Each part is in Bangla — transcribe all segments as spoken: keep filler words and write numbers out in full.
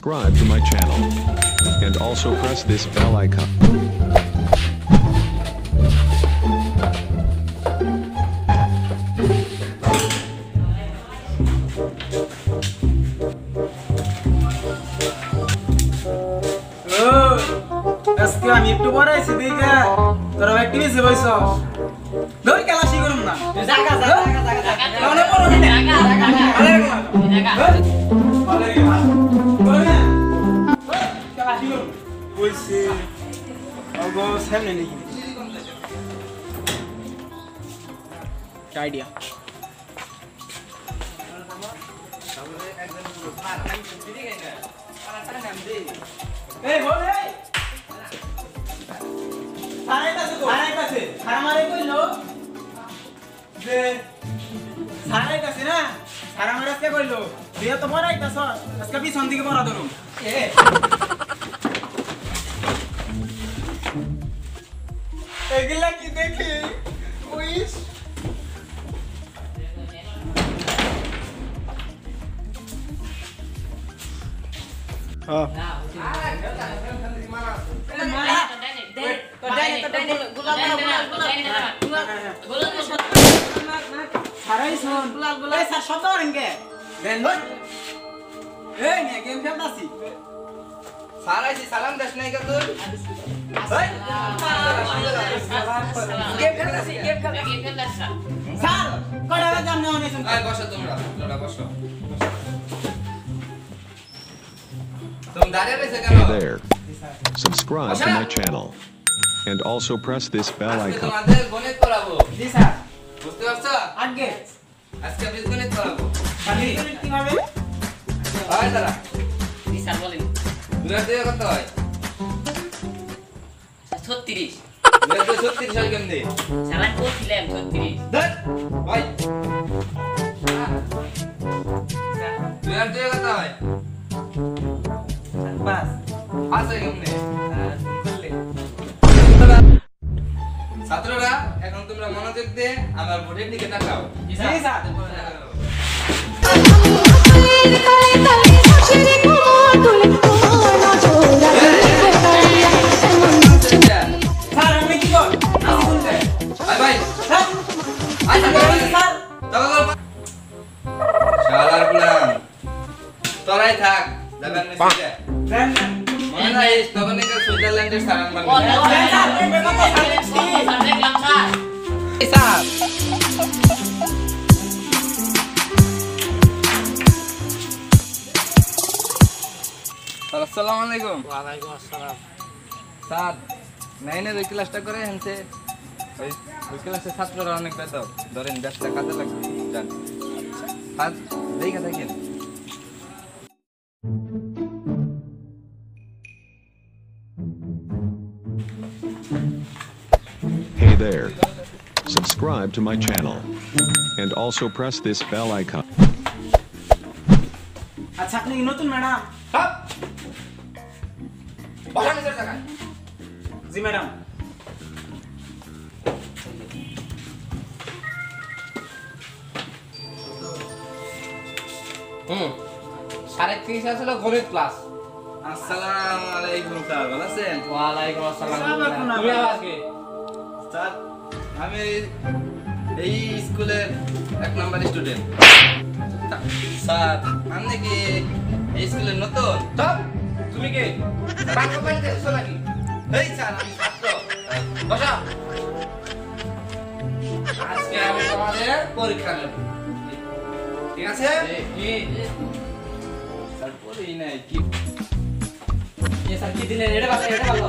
subscribe to my channel and also press this bell icon. আমি একটু বড় আছি দিগা তোরা অ্যাক্টিভিস হইছ দৌড় খেলা শুরু করুম না জাগা জাগা জাগা জাগা মনে পড়ো না জাগা জাগা আরে জাগা আরে বল না খেলা শুরু কইছে ওগো সামনে নেই কি আইডিয়া সামনে একজন পুরো পার আমি ছুটি দিই না আলাদা নাম দে এই বল এই আরে কাছে তো আরে কাছে আমারে কইলো যে আরে কাছে না আমারে কে কইলো তুই তো মরাইতাছ আজকে পিছন দিকে মরা ধরুম এ এগুলা কি দেখি উইস হ্যাঁ আরে কথা বলতে মারা There. Subscribe to my channel. And also press this bell icon. Aaj ke gonit korabo. Ji sir. Bujhte parcho? Aage. Aajke bich gonit korabo. Pani gonit kibhabe? Hoy dara. Ji sir bolen. Dura dura koto hoy? thirty-six. Dura dura thirty-six hoy kemne? Salan ko dilam thirty-six. Dad. Hoy. Dura dura koto hoy? five. Ashe kemne? ছাত্ররা এখন তোমরা মনোযোগ দিয়ে আমার বোর্ডের দিকে তাকাও জি স্যার স্যার আমি কি বল আমি বলতে ভাই ভাই স্যার আচ্ছা স্যার দাও শালার গুলাম তোরাই থাক যাবেন নিচে দেন mana is token ke Switzerland er saran ban Assalamu alaikum wa alaikum assalam sir naine dui class ta kore hemse oi dui class e chhatro ra onek beto doren besta kaje lage jan aaj dekha dekhen Hey there. Subscribe to my channel and also press this bell icon. আচ্ছা আপনি নতুন ম্যাডাম হ্যাঁ বলা নিতে থাকা জি ম্যাডাম হুম সাড়ে তিন আসলে গণিত ক্লাস আসসালামু আলাইকুম স্যার ভালো আছেন ওয়া আলাইকুম আসসালাম তুমি আজকে স্যার আমি এই স্কুলের এক নাম্বার স্টুডেন্ট স্যার আপনি কি এই স্কুলের নতুন স্যার তুমি কি পাঠ্য বইতে এসেছো নাকি এই স্যার আমি ছাত্র বসো আজকে আমি তোমাদের পরীক্ষা নেব ঠিক আছে জি স্যার পড়ি নাই কি ये सर की दिले एडे वाला एडे वाला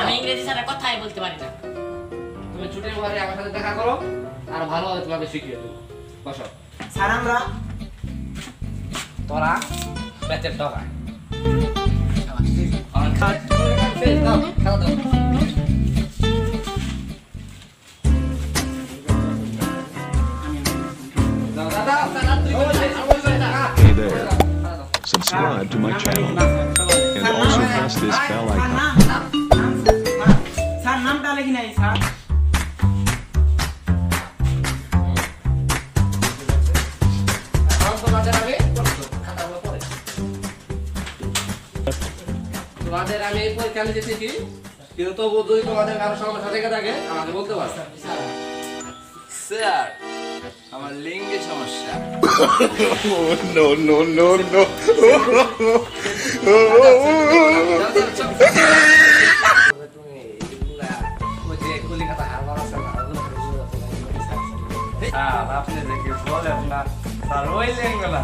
আমি ইংরেজি ছাড়া কথাই বলতে পারি না। তুমি ছুটির পরে আমার সাথে দেখা করো, আর ভালোভাবে তোমাকে শিখিয়ে দেবো। বসো। স্যার আমরা তোরা বেতের ডগা। অনকাট ফেল দাও, খেলা দাও। Hey there, subscribe to my channel and also press this bell icon. তোমাদের আমি এই পরীক্ষা দিতে কি কিন্তু তবু যদি তোমাদের কারো সমস্যা থেকে থাকে আমাকে বলতে পারো। স্যার আমার লিঙ্গে সমস্যা। নো নো নো নো তুমি এগুলা ওই যে কলিকাতা হারবার আছে না, আর আপনি যে কি বলেন না তার ওই লিঙ্গ না,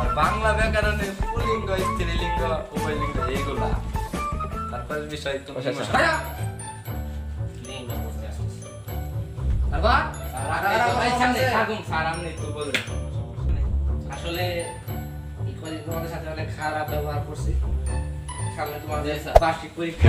আর বাংলা ব্যাকরণে পুলিঙ্গ স্ত্রীলিঙ্গ উভয়লিঙ্গ এইগুলা তারপর বিষয় তো আসলে তোমাদের সাথে অনেক খারাপ ব্যবহার করছি। সামনে তোমাদের বার্ষিক পরীক্ষা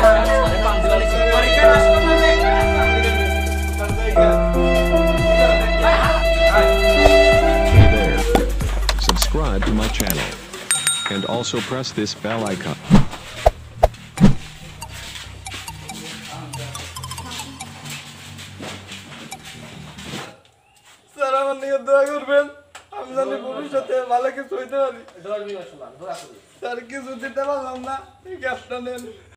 Subscribe to my channel and also press this bell icon. Sir, I'm not going to do it. I'm not going to do it. I'm not going to do it. Sir, I'm not going to do it.